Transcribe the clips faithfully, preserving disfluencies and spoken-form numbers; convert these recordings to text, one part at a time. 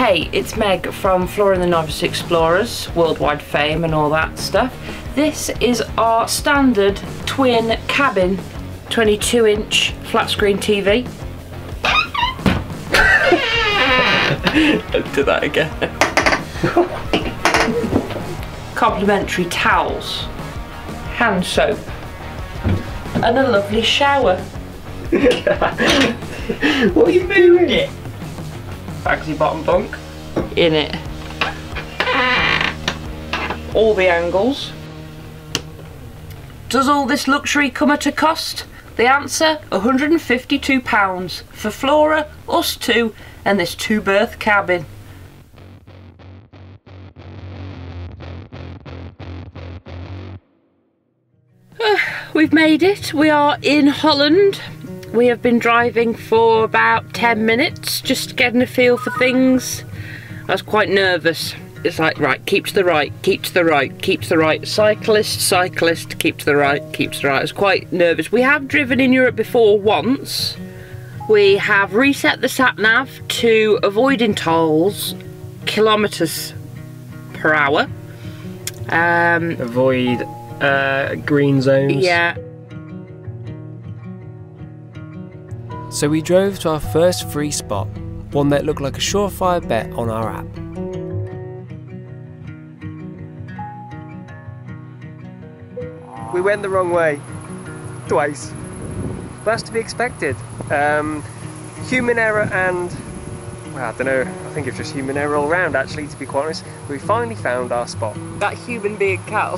Hey, it's Meg from Flora and the Novice Explorers, worldwide fame and all that stuff. This is our standard twin cabin twenty-two inch flat screen T V. Don't do that again. Complimentary towels, hand soap, and a lovely shower. What are you doing? Yeah. Bagsy bottom bunk in it. All the angles. Does all this luxury come at a cost? The answer, one hundred and fifty-two pounds for Flora, us two, and this two berth cabin. Uh, we've made it. We are in Holland. We have been driving for about ten minutes, just getting a feel for things. I was quite nervous. It's like, right, keep to the right, keep to the right, keep to the right. Cyclist, cyclist, keep to the right, keep to the right. I was quite nervous. We have driven in Europe before once. We have reset the sat-nav to avoiding tolls, kilometres per hour. Um, Avoid uh, green zones. Yeah. So we drove to our first free spot, one that looked like a surefire bet on our app. We went the wrong way, twice. That's to be expected. Um, human error and, well, I don't know, I think it's just human error all round, actually, to be quite honest. We finally found our spot. That human being cow.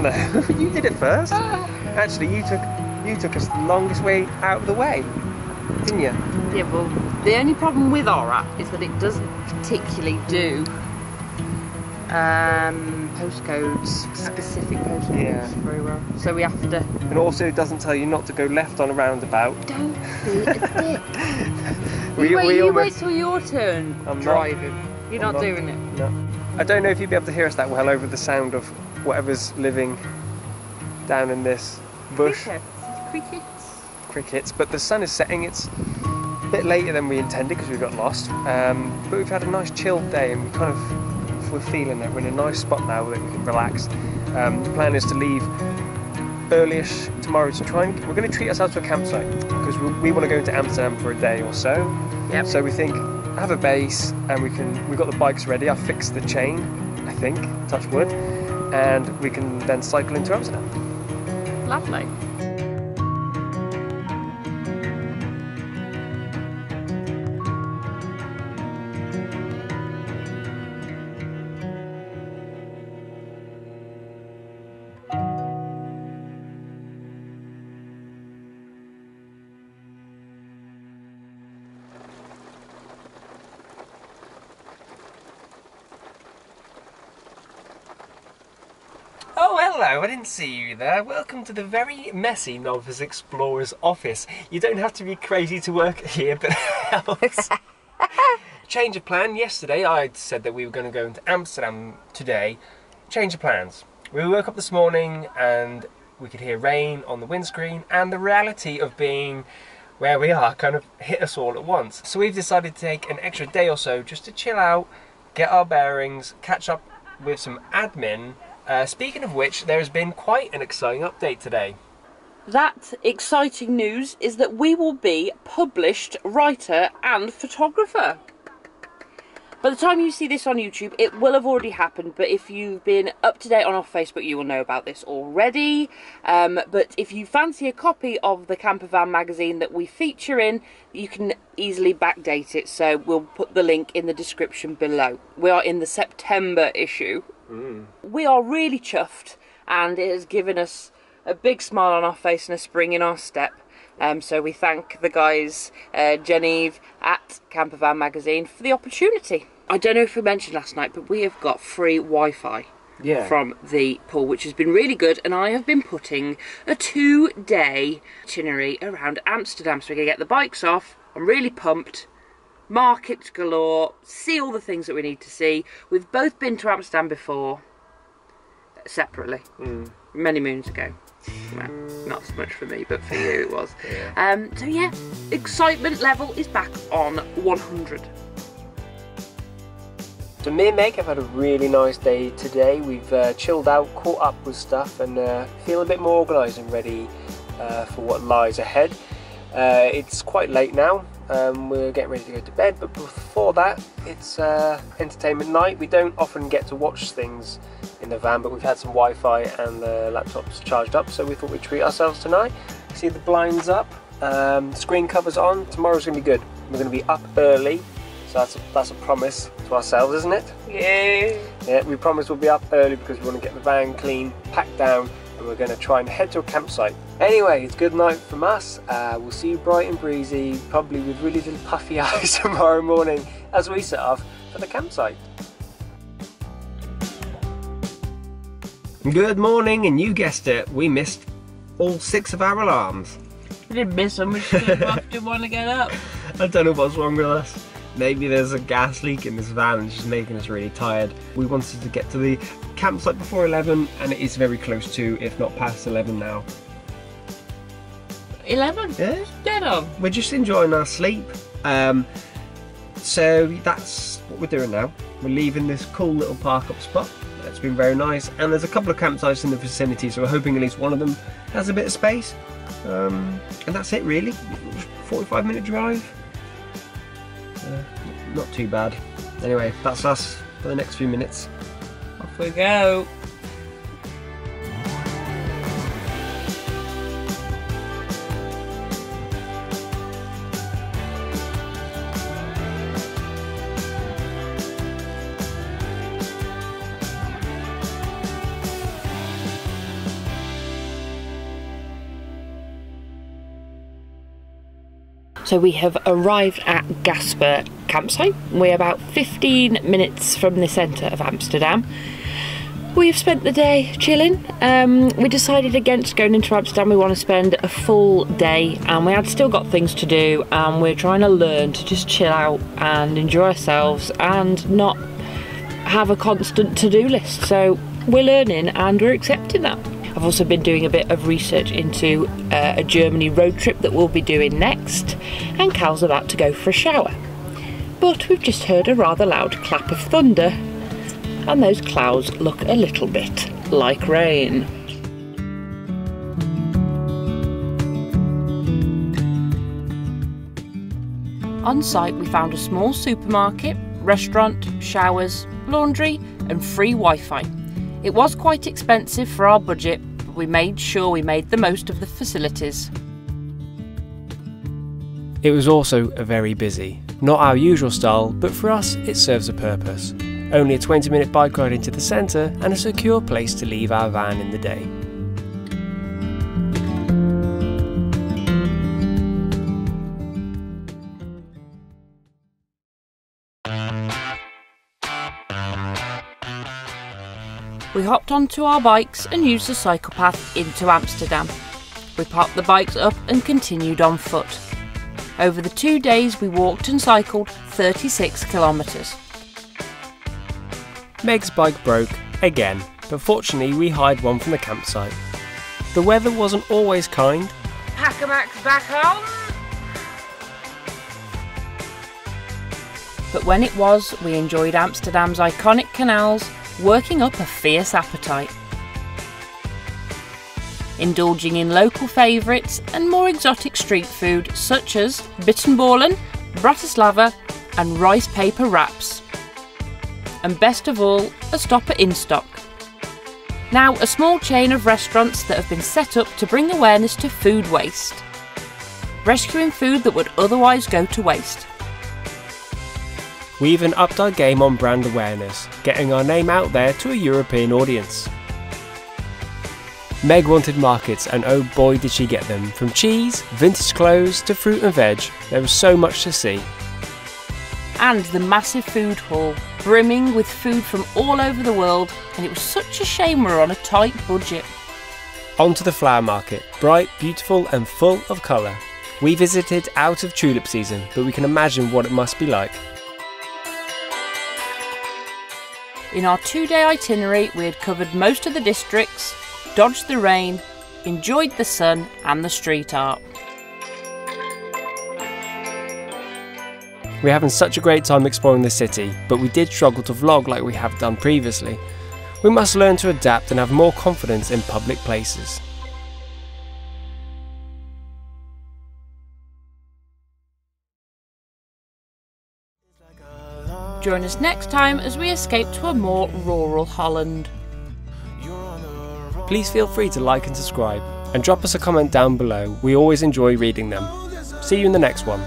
No, you did it first. Actually, you took you took us the longest way out of the way, didn't you? Yeah, well, the only problem with our app is that it doesn't particularly do Um, postcodes, specific postcodes, yeah. Very well. So we have to. And also, it doesn't tell you not to go left on a roundabout. Don't be a dick. we, you wait, we you almost... wait till your turn. I'm driving. Not, You're not, not doing it. No. I don't know if you'd be able to hear us that well over the sound of whatever's living down in this bush. Crickets. Crickets. Crickets. But the sun is setting. It's a bit later than we intended because we got lost. Um, but we've had a nice chill day, and we kind of. We're feeling that we're in a nice spot now that we can relax. Um, the plan is to leave early-ish tomorrow to try and we're going to treat ourselves to a campsite because we, we want to go into Amsterdam for a day or so. Yep. So we think have a base and we can. We've got the bikes ready. I fixed the chain, I think. Touch wood, and we can then cycle into Amsterdam. Lovely. Hello, I didn't see you there. Welcome to the very messy Novice Explorer's office. You don't have to be crazy to work here, but else. Change of plan. Yesterday I said that we were going to go into Amsterdam today. Change of plans. We woke up this morning and we could hear rain on the windscreen and the reality of being where we are kind of hit us all at once. So we've decided to take an extra day or so just to chill out, get our bearings, catch up with some admin. Uh, speaking of which, there has been quite an exciting update today. That exciting news is that we will be published writer and photographer. By the time you see this on YouTube, it will have already happened, but if you've been up to date on our Facebook, you will know about this already. Um, but if you fancy a copy of the Campervan magazine that we feature in, you can easily backdate it, so we'll put the link in the description below. We are in the September issue. Mm. We are really chuffed, and it has given us a big smile on our face and a spring in our step. Um, so we thank the guys, uh, Genevieve at Campervan Magazine, for the opportunity. I don't know if we mentioned last night, but we have got free Wi-Fi yeah. from the pool, which has been really good, and I have been putting a two-day itinerary around Amsterdam. So we're going to get the bikes off. I'm really pumped. Markets galore, see all the things that we need to see. We've both been to Amsterdam before, separately, mm. many moons ago. Well, not so much for me, but for you it was. Yeah. Um, so yeah, excitement level is back on one hundred. So me and Meg have had a really nice day today. We've uh, chilled out, caught up with stuff, and uh, feel a bit more organised and ready uh, for what lies ahead. Uh, it's quite late now, um, we're getting ready to go to bed, but before that it's uh, entertainment night. We don't often get to watch things in the van, but we've had some Wi-Fi and the laptop's charged up, so we thought we'd treat ourselves tonight. See the blinds up, um, screen covers on. Tomorrow's going to be good. We're going to be up early, so that's a, that's a promise to ourselves, isn't it? Yay! Yeah, we promise we'll be up early because we want to get the van clean, packed down, and we're going to try and head to a campsite. Anyway, it's good night from us. Uh, we'll see you bright and breezy, probably with really little puffy eyes tomorrow morning as we set off for the campsite. Good morning, and you guessed it, we missed all six of our alarms. I didn't miss them, we just didn't want to get up. I don't know what's wrong with us. Maybe there's a gas leak in this van and it's just making us really tired. We wanted to get to the campsite before eleven, and it is very close to, if not past eleven now. eleven? Yeah. It's dead on. We're just enjoying our sleep. Um, so that's what we're doing now. We're leaving this cool little park up spot. It's been very nice, and there's a couple of campsites in the vicinity, so we're hoping at least one of them has a bit of space. Um, and that's it really. forty-five minute drive. Uh, not too bad. Anyway, that's us for the next few minutes. Off we go. So we have arrived at Gaaspar campsite. We're about fifteen minutes from the centre of Amsterdam. We have spent the day chilling. Um, we decided against going into Amsterdam. We want to spend a full day, and we had still got things to do, and we're trying to learn to just chill out and enjoy ourselves and not have a constant to-do list. So we're learning and we're accepting that. I've also been doing a bit of research into uh, a Germany road trip that we'll be doing next, and Cal's about to go for a shower. But we've just heard a rather loud clap of thunder, and those clouds look a little bit like rain. On site we found a small supermarket, restaurant, showers, laundry and free Wi-Fi. It was quite expensive for our budget, but we made sure we made the most of the facilities. It was also a very busy. Not our usual style, but for us it serves a purpose. Only a twenty minute bike ride into the centre and a secure place to leave our van in the day. We hopped onto our bikes and used the cycle path into Amsterdam. We parked the bikes up and continued on foot. Over the two days we walked and cycled thirty-six kilometres. Meg's bike broke again, but fortunately we hired one from the campsite. The weather wasn't always kind. Pack a max back on! But when it was, we enjoyed Amsterdam's iconic canals, working up a fierce appetite, indulging in local favourites and more exotic street food such as Bittenballen, Bratislava and rice paper wraps, and best of all, a stop at Instock, now a small chain of restaurants that have been set up to bring awareness to food waste, rescuing food that would otherwise go to waste. We even upped our game on brand awareness, getting our name out there to a European audience. Meg wanted markets, and oh boy did she get them. From cheese, vintage clothes to fruit and veg, there was so much to see. And the massive food hall, brimming with food from all over the world, and it was such a shame we were on a tight budget. On to the flower market, bright, beautiful and full of colour. We visited out of tulip season, but we can imagine what it must be like. In our two-day itinerary, we had covered most of the districts, dodged the rain, enjoyed the sun and the street art. We're having such a great time exploring the city, but we did struggle to vlog like we have done previously. We must learn to adapt and have more confidence in public places. Join us next time as we escape to a more rural Holland. Please feel free to like and subscribe, and drop us a comment down below. We always enjoy reading them. See you in the next one.